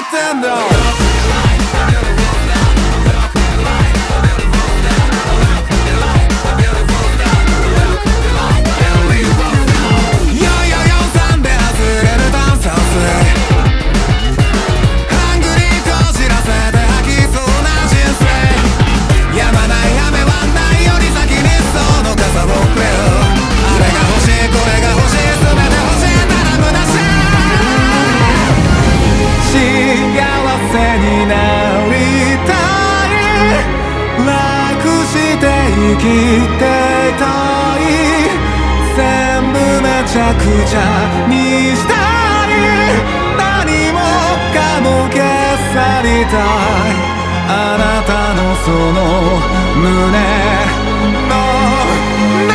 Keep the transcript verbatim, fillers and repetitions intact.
nothing though.「生きていたい」「全部めちゃくちゃにしたい」「何もかも消さりたい」「あなたのその胸の中」